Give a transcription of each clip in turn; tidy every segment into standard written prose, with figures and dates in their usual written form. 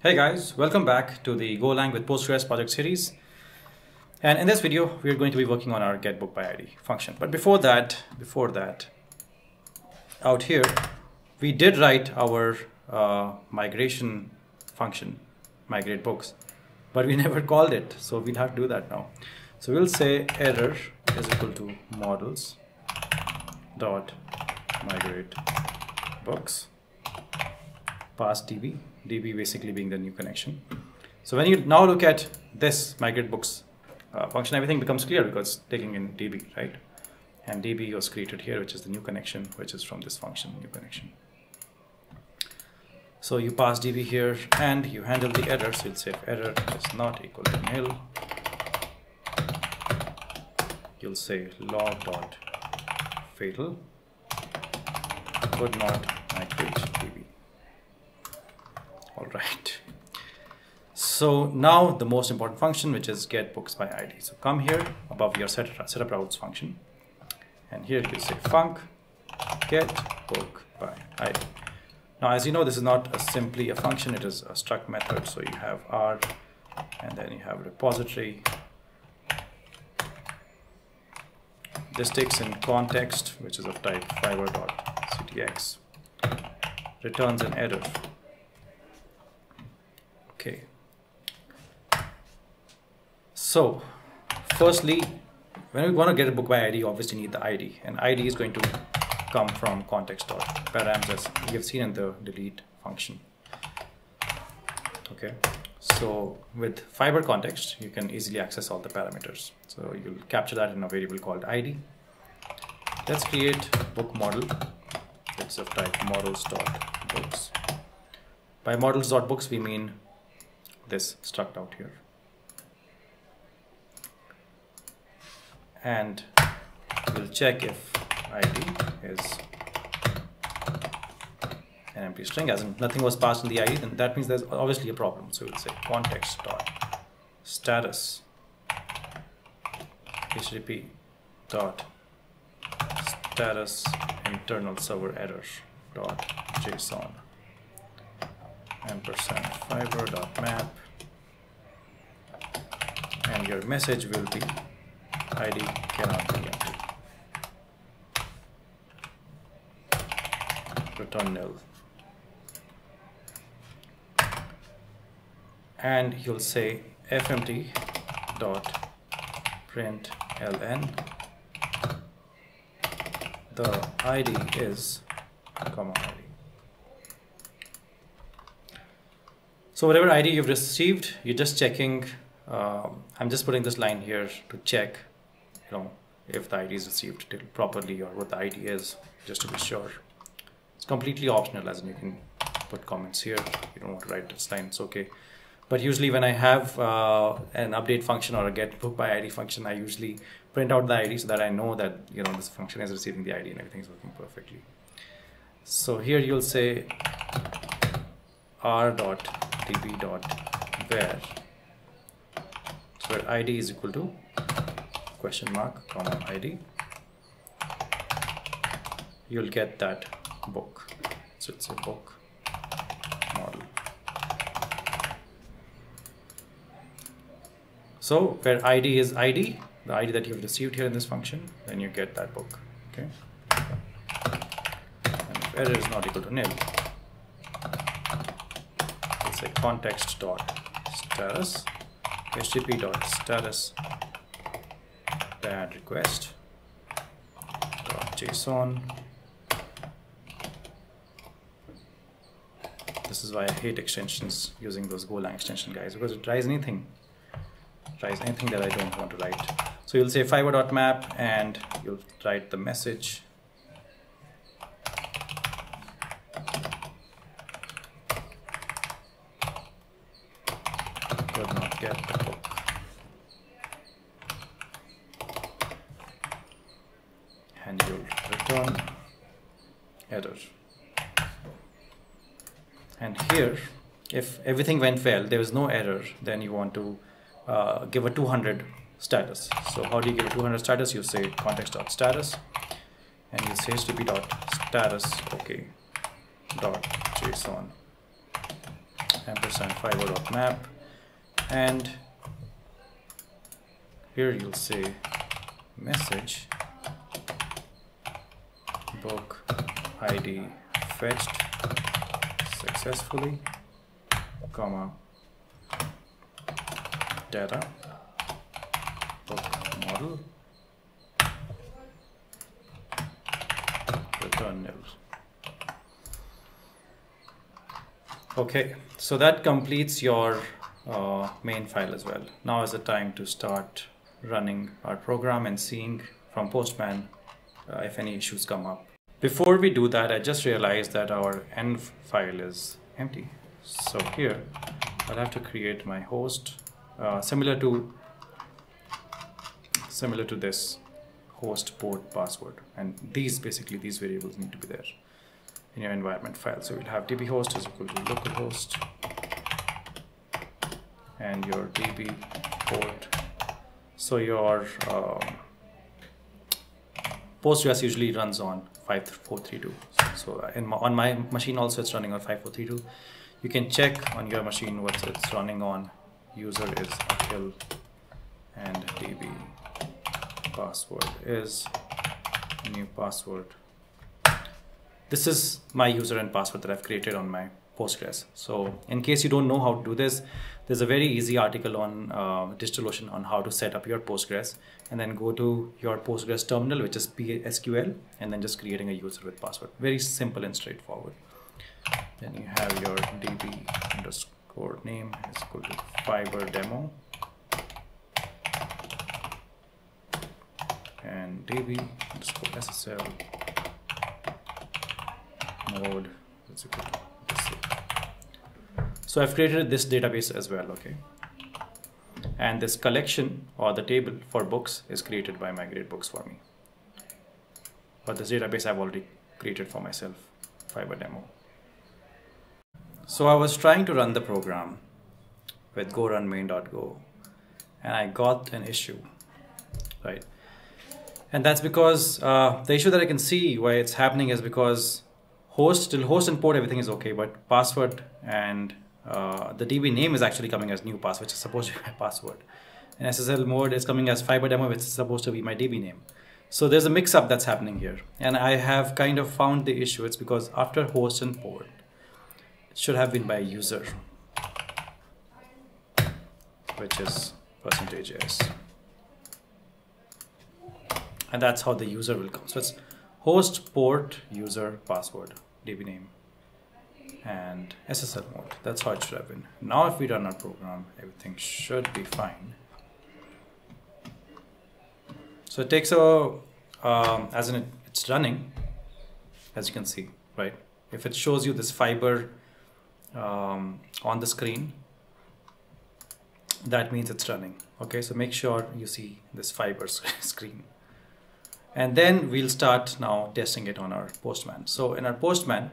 Hey guys, welcome back to the Golang with Postgres project series. And in this video, we're going to be working on our getBookByID function. But before that, out here, we did write our migration function, migrateBooks, but we never called it. So we'll have to do that now. So we'll say error is equal to models.migrateBooks. Pass DB basically being the new connection. So when you now look at this migrateBooks function, everything becomes clear because it's taking in DB, right? And DB was created here, which is the new connection, which is from this function, new connection. So you pass DB here and you handle the error. So it's if error is not equal to nil, you'll say log.fatal could not migrate DB. All right. So now the most important function, which is getBooksByID. So come here above your setup routes function, and here you say func getBookByID. Now, as you know, this is not simply a function; it is a struct method. So you have R, and then you have repository. This takes in context, which is of type fiber.ctx. Returns an error. Okay, so firstly, when we want to get a book by ID, obviously need the ID, and ID is going to come from context.params as we have seen in the delete function. Okay, so with fiber context, you can easily access all the parameters. So you'll capture that in a variable called ID. Let's create book model. It's of type models.books. By models.books, we mean this struct out here, and we'll check if ID is an empty string, as in nothing was passed in the ID, then that means there's obviously a problem. So we'll say context dot status http dot status internal server error dot json & fiber.map, and your message will be ID cannot be empty, return nil, and you'll say fmt.println the ID is ID. So whatever ID you've received, you're just checking. I'm just putting this line here to check, if the ID is received properly or what the ID is, just to be sure. It's completely optional, as in you can put comments here. You don't want to write this line, it's okay. But usually when I have an update function or a get book by ID function, I usually print out the ID so that I know that this function is receiving the ID and everything is working perfectly. So here you'll say r.db.where, so where ID is equal to $ID, you'll get that book. So it's a book model. So where ID is ID, the ID that you've received here in this function, then you get that book. Okay. And if error is not equal to nil, say context.status http.status bad request .json. This is why I hate extensions, using those Golang extension guys, because it tries anything that I don't want to write. So you'll say fiber.map and you'll write the message. And you'll return error. And here, if everything went well, there was no error, then you want to give a 200 status. So how do you give a 200 status? You say context.status and you say http.status okay.json. ampersand fiber.map, and here you'll say message book ID fetched successfully, comma, data book model return nil. Okay, so that completes your main file as well. Now is the time to start running our program and seeing from Postman if any issues come up. Before we do that, I just realized that our env file is empty. So here, I'll have to create my host, similar to this host port password. And basically these variables need to be there in your environment file. So we'll have dbhost is equal to localhost and your db port. So your Postgres usually runs on 5432. So on my machine also it's running on 5432. You can check on your machine what it's running on. User is Akhil and db password is new password. This is my user and password that I've created on my Postgres. So in case you don't know how to do this, there's a very easy article on DigitalOcean on how to set up your Postgres, and then go to your Postgres terminal, which is psql, and then just creating a user with password. Very simple and straightforward. Then you have your db underscore name is equal to fiber demo and db underscore ssl mode. So I've created this database as well, okay, and this collection or the table for books is created by migrateBooks for me, but this database I've already created for myself, fiber demo. So I was trying to run the program with go run main.go and I got an issue, right? And that's because the issue that I can see why it's happening is because host and port, everything is okay, but password and the DB name is actually coming as new password, which is supposed to be my password. And SSL mode is coming as fiber demo, which is supposed to be my DB name. So there's a mix up that's happening here. And I have kind of found the issue. It's because after host and port, it should have been by user, which is %s. And that's how the user will come. So it's host, port, user, password, DB name, and SSL mode. That's how it should have been. Now if we run our program, everything should be fine. So it takes a, it's running, as you can see, right? If it shows you this fiber on the screen, that means it's running. Okay, so make sure you see this fiber screen. And then we'll start now testing it on our Postman. So in our Postman,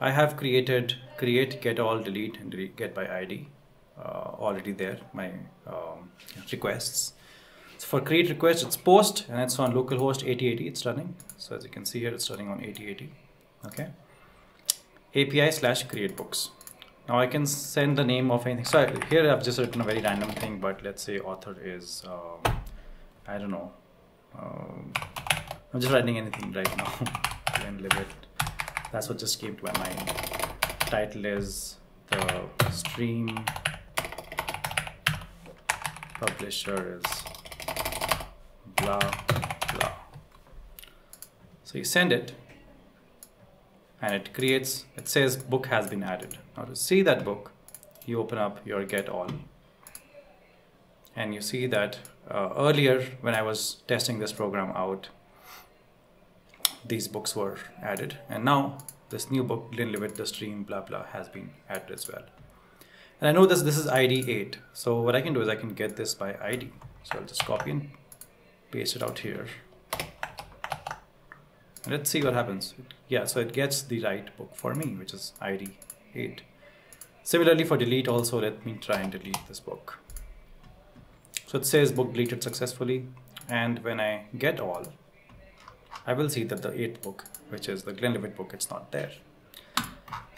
I have created create, get all, delete, and delete, get by ID already there, my requests. So for create request, it's post and it's on localhost 8080, it's running. So as you can see here, it's running on 8080, okay? API/createbooks. Now I can send the name of anything. So here I've just written a very random thing, but let's say author is, I don't know, I'm just writing anything right now. That's what just came to my mind. Title is the stream. Publisher is blah blah. So you send it and it creates, it says book has been added. Now to see that book, you open up your get all. And you see that earlier when I was testing this program out, these books were added, and now this new book, Linlivet, the stream, blah blah, has been added as well. And I know this is ID 8, so what I can do is I can get this by ID. So I'll just copy and paste it out here. Let's see what happens. Yeah, so it gets the right book for me, which is ID 8. Similarly for delete also, let me try and delete this book. So it says book deleted successfully, and when I get all, I will see that the 8th book, which is the Glenlivet book, it's not there.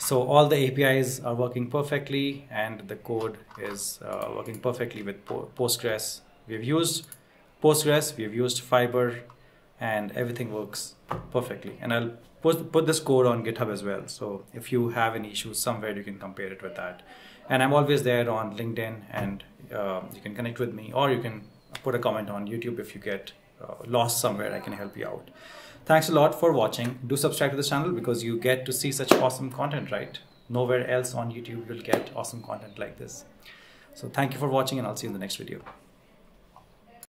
So all the APIs are working perfectly and the code is working perfectly with Postgres. We've used Postgres, we've used Fiber, and everything works perfectly. And I'll put this code on GitHub as well. So if you have any issues somewhere, you can compare it with that. And I'm always there on LinkedIn, and you can connect with me, or you can put a comment on YouTube if you get lost somewhere. I can help you out. Thanks a lot for watching. Do subscribe to this channel because you get to see such awesome content, right? Nowhere else on YouTube you'll get awesome content like this. So thank you for watching, and I'll see you in the next video.